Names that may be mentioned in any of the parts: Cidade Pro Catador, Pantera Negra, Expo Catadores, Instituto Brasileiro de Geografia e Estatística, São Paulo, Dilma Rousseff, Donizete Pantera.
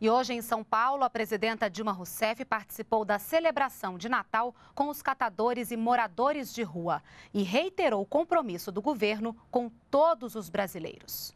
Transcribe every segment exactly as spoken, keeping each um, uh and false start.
E hoje, em São Paulo, a presidenta Dilma Rousseff participou da celebração de Natal com os catadores e moradores de rua e reiterou o compromisso do governo com todos os brasileiros.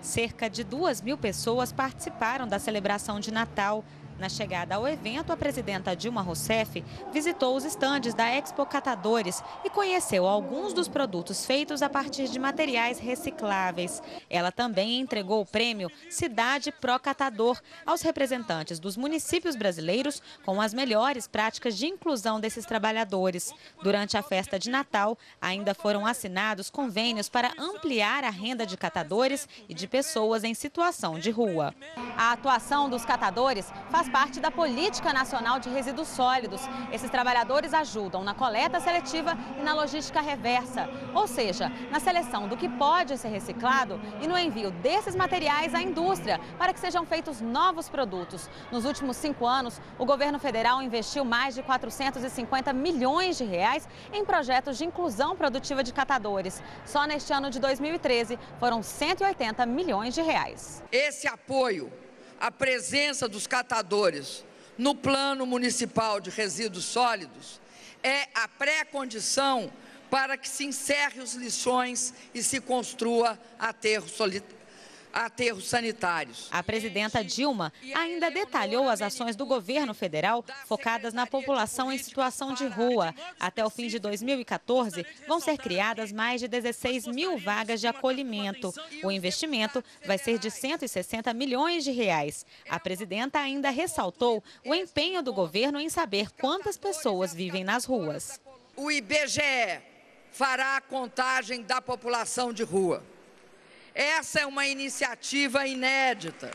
Cerca de duas mil pessoas participaram da celebração de Natal. Na chegada ao evento, a presidenta Dilma Rousseff visitou os estandes da Expo Catadores e conheceu alguns dos produtos feitos a partir de materiais recicláveis. Ela também entregou o prêmio Cidade Pro Catador aos representantes dos municípios brasileiros com as melhores práticas de inclusão desses trabalhadores. Durante a festa de Natal, ainda foram assinados convênios para ampliar a renda de catadores e de pessoas em situação de rua. A atuação dos catadores faz Faz parte da Política Nacional de Resíduos Sólidos. Esses trabalhadores ajudam na coleta seletiva e na logística reversa, ou seja, na seleção do que pode ser reciclado e no envio desses materiais à indústria para que sejam feitos novos produtos. Nos últimos cinco anos, o governo federal investiu mais de quatrocentos e cinquenta milhões de reais em projetos de inclusão produtiva de catadores. Só neste ano de dois mil e treze, foram cento e oitenta milhões de reais. Esse apoio, a presença dos catadores no Plano Municipal de Resíduos Sólidos é a pré-condição para que se encerre os lixões e se construa aterro solitário. Aterros sanitários. A presidenta Dilma ainda detalhou as ações do governo federal focadas na população em situação de rua. Até o fim de dois mil e quatorze, vão ser criadas mais de dezesseis mil vagas de acolhimento. O investimento vai ser de cento e sessenta milhões de reais. A presidenta ainda ressaltou o empenho do governo em saber quantas pessoas vivem nas ruas. O I B G E fará a contagem da população de rua. Essa é uma iniciativa inédita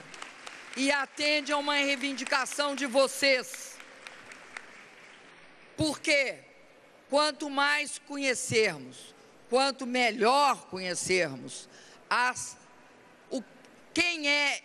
e atende a uma reivindicação de vocês. Porque quanto mais conhecermos, quanto melhor conhecermos as, o, quem é,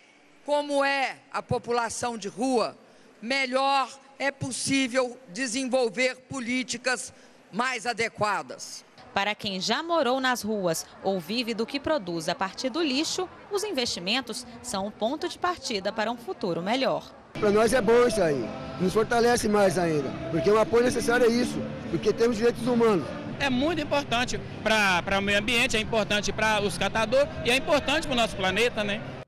como é a população de rua, melhor é possível desenvolver políticas mais adequadas. Para quem já morou nas ruas ou vive do que produz a partir do lixo, os investimentos são um ponto de partida para um futuro melhor. Para nós é bom isso aí, nos fortalece mais ainda, porque o apoio necessário é isso, porque temos direitos humanos. É muito importante para o meio ambiente, é importante para os catadores e é importante para o nosso planeta, né?